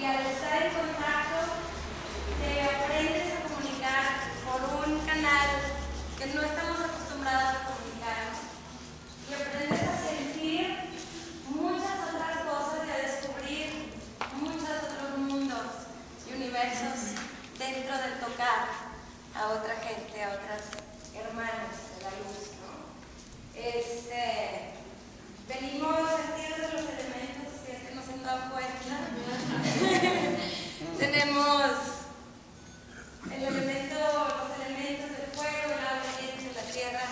y al estar en contacto te aprendes a comunicar por un canal que no estamos acostumbrados a comunicar, y aprendes a sentir muchas otras cosas y a descubrir muchos otros mundos y universos dentro del tocar a otra gente, a otras hermanas de la luz, ¿no? Venimos sentidos de los elementos, si es que nos han dado cuenta. Tenemos el elemento, los elementos del fuego, el agua, el viento, la tierra,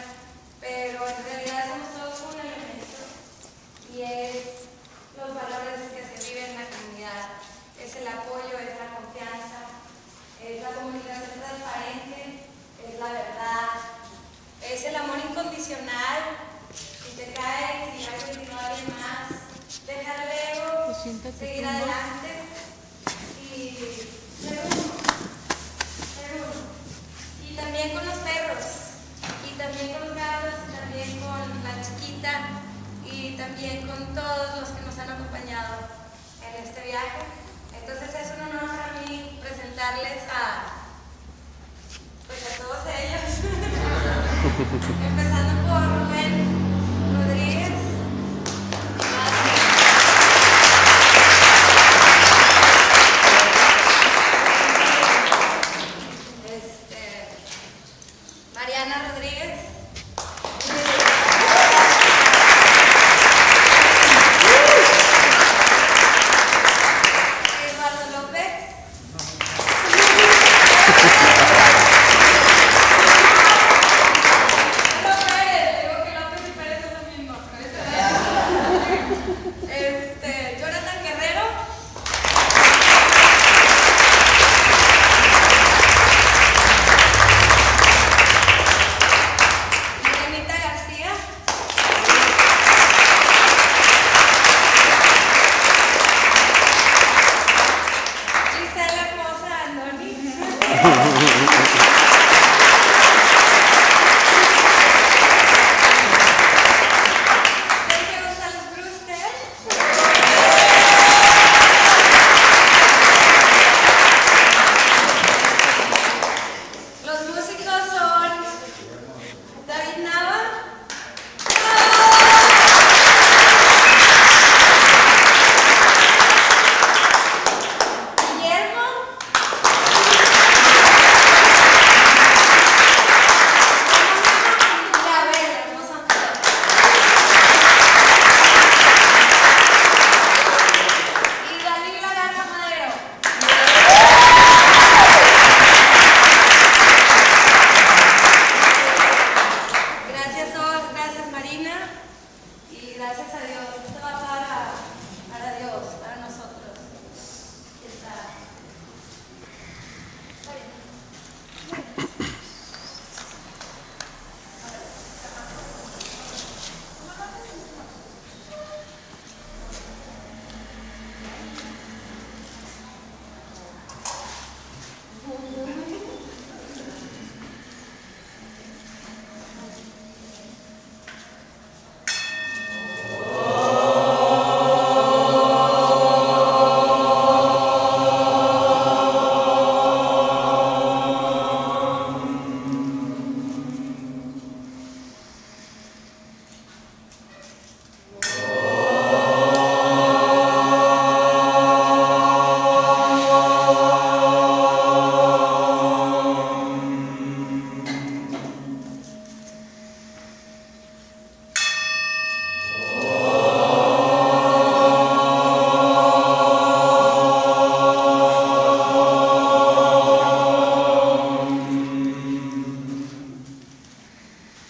pero en realidad somos todos un elemento, y es los valores que se viven en la comunidad, es el apoyo, es la confianza, es la comunicación transparente, es la verdad, es el amor incondicional. Te caes y vas a continuar alguien más, dejar el ego, seguir adelante y ser uno, Y también con los perros, y también con los gatos, y también con la chiquita, y también con todos los que nos han acompañado en este viaje. Entonces es un honor para mí presentarles a, pues, a todos ellos.